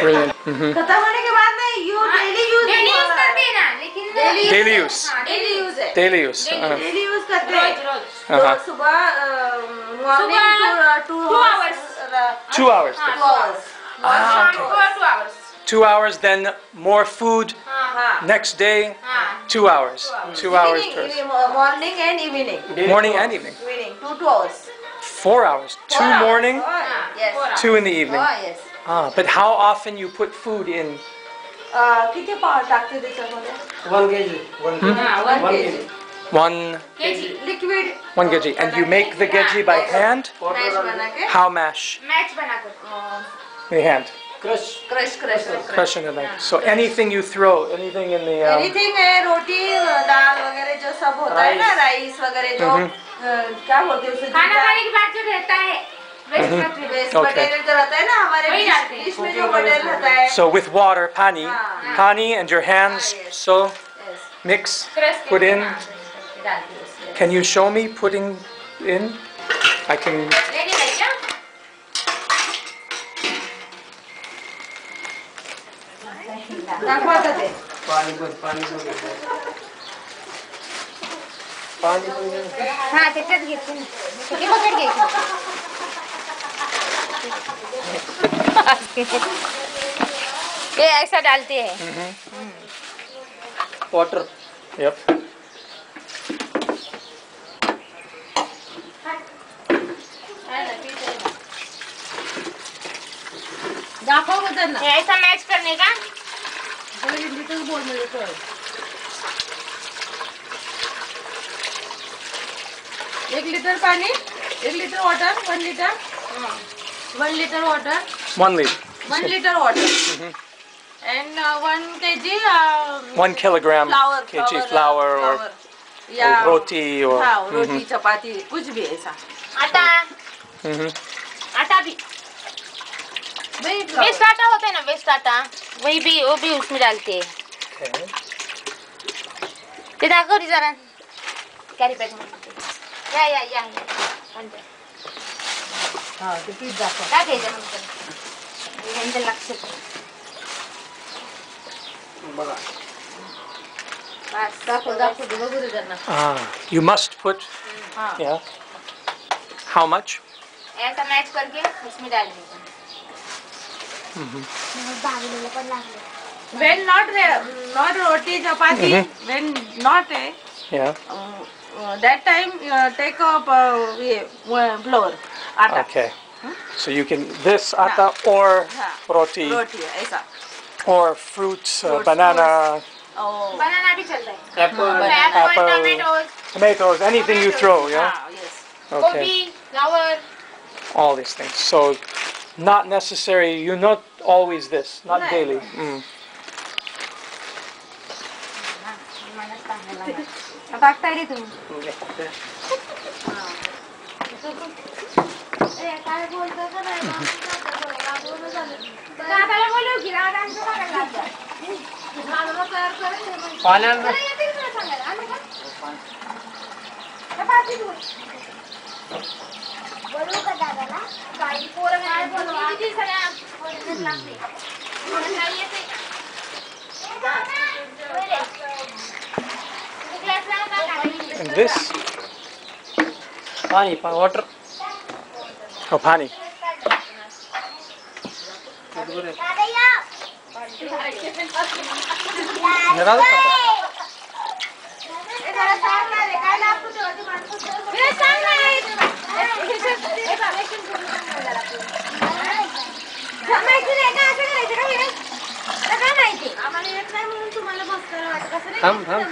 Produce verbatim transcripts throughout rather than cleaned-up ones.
Brilliant. Mm-hmm. You daily use. Daily use करते हैं ना, लेकिन daily use. Daily use है. Daily use. Daily use करते हैं. रोज सुबह morning two hours. Two hours. Two hours. Two hours. Two hours. Then more food. Next day. Two hours. Two hours. Morning and evening. Morning and evening. Evening. Two two hours. Four hours. Two morning. Two in the evening. Ah, but how often you put food in? Uh, one kg. One kg. Hmm? One kg. One kg. Liquid. One kg. And you make the kg by hand? How mash? Mash banana. By hand. Crush. Crush. Crush. Crush in the night. So anything you throw, anything in the. Um, anything है रोटी दाल वगैरह जो सब होता है ना rice वगैरह जो क्या बोलते हैं उसको खाना खाने के बाद जो रहता है Okay. So with water, pani, pani and your hands, so mix, put in. Can you show me putting in? I can. ये ऐसा डालते हैं। Water. Yep. दाखों को देना। ऐसा मैच करने का। लिटिल बोल में लेकर। एक लीटर पानी, एक litre water, one litre. One liter water. One liter. One liter water. Mm-hmm. And uh, one kg. Uh, one kilogram. Flour. Kg flour, flour or, flour. Or yeah. roti or. हाँ रोटी चपाती कुछ भी ऐसा. आटा. हम्म. आटा भी. Waste आटा होता है ना वेस्ट आटा वही भी वो भी उसमें डालते हैं. ये देखो रिजर्न. कैरी बैग में. या या या. हाँ तो फिर जाता है। क्या देना मुझे? ये इंदल लक्ष्य। बगा। बस आपको आपको दुबा बुरी करना। Ah, you must put. हाँ। Yeah. How much? ऐसा मैच करके उसमें डाल देना। हम्म। बागले लपड़ लागे। When not not roti chapati, when not है। Yeah. That time take up ये flour. Atta. Okay, hmm? So you can this atta nah. or nah. roti, roti or fruits, uh, fruits banana, oh. banana apple, mm. apple, tomatoes, tomatoes, anything tomatoes. you throw, yeah. Ah, yes. Okay. Coffee, all these things. So not necessary. You're not always this. Not no. daily. Mm. And this pani, water. Oh, pani. हम हम हम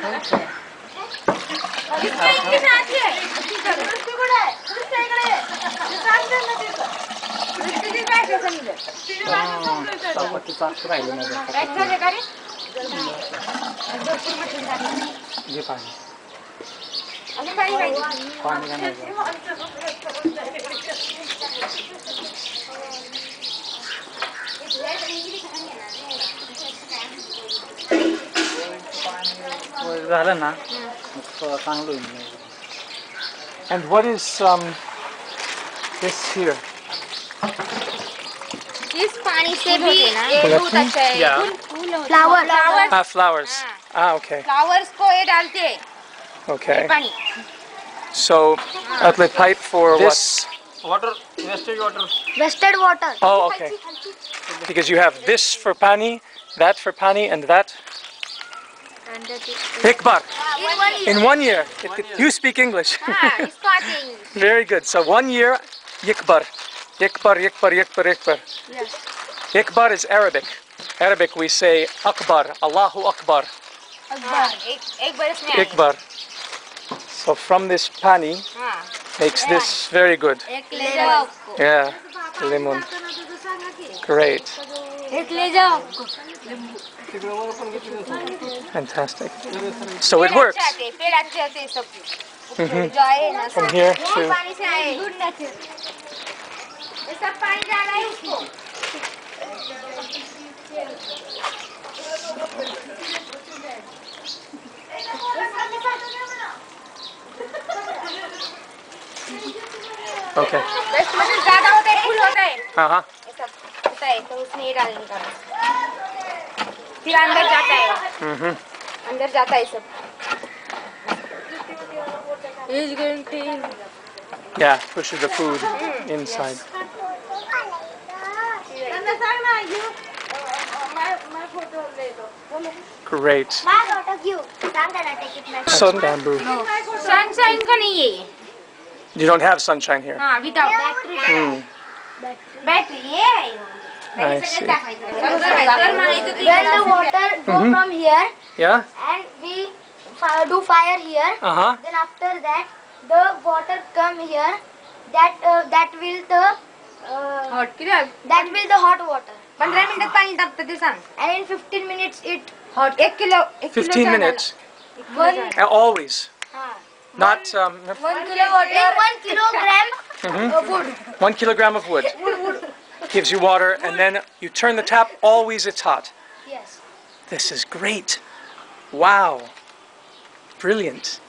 And what is um, this here? इस पानी से भी ये बहुत अच्छा है। Flower flower flowers. Ah, okay. Flowers को ये डालते हैं. Okay. पानी. So, outlet pipe for this what? Water, wasted water. Wasted water. Oh, okay. Because you have this for pani, that for pani, and that. Ekbar. In one year. One year. It, you speak English. Ah, very good. So one year, Ekbar. Ekbar, Ekbar, Ekbar, Ekbar. Yes. Ekbar is Arabic. Arabic we say Akbar, Allahu Akbar. Akbar. Ekbar. So from this pani makes this very good. Yeah. Lemon. Great. Fantastic. So it works. Mm-hmm. From here to. Okay. Uh-huh. तो उसने ये डालने का फिर अंदर जाता है हम्म अंदर जाता है सब is going to yeah pushes the food inside great sun bamboo sunshine का नहीं है ये you don't have sunshine here हाँ without battery battery ये I see. When the water go mm-hmm. from here, yeah, and we do fire here. Uh-huh. Then after that, the water come here. That uh, that will the uh, hot. That will the hot water. fifteen minutes and in fifteen minutes it hot. one kilo. fifteen minutes. One. Always. Not um, one, one kilo water. One kilogram mm-hmm. of wood. One kilogram of wood. Gives you water and then you turn the tap, always it's hot. Yes. This is great. Wow. Brilliant.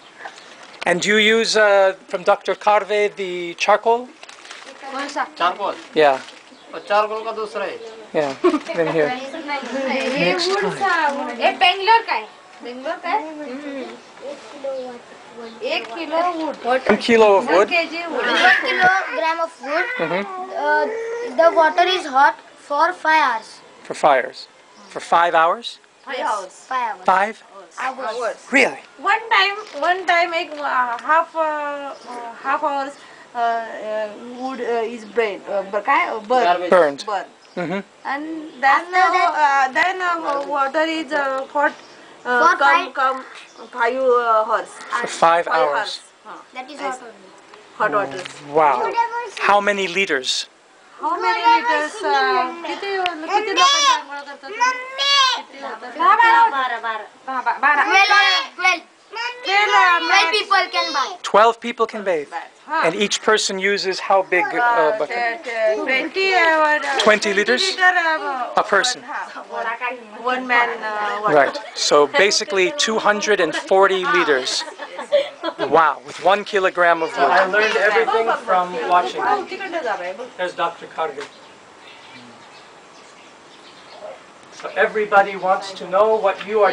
And do you use uh, from Doctor Karve the charcoal? Charcoal? Yeah. Charcoal ka dusra hai. Yeah. Then here. Next time. Ye Bangalore ka hai. Bangalore ka hai? one kilo of wood. two kilo of wood. one kilogram of wood. Mm-hmm. uh, The water is hot for five hours. For five hours. For five hours? Five hours. Five hours. Five hours. hours. Really? One time, one time, like uh, half, uh, uh, half hours uh, uh, wood uh, is burned. Uh, burned. Burned. Burned. Mm-hmm. And then, uh, uh, then uh, water is uh, hot. Uh, for come, five? Come, five hours. For five, five hours. hours. Huh. That is hot. Hot water. Wow. How many liters? How many liters? twelve people can bathe. And each person uses how big uh, bucket? twenty liters? A person. One man. Right. So basically two hundred forty liters. Wow, with one kilogram of wood. I learned everything from watching. There's Doctor Karve. So everybody wants to know what you are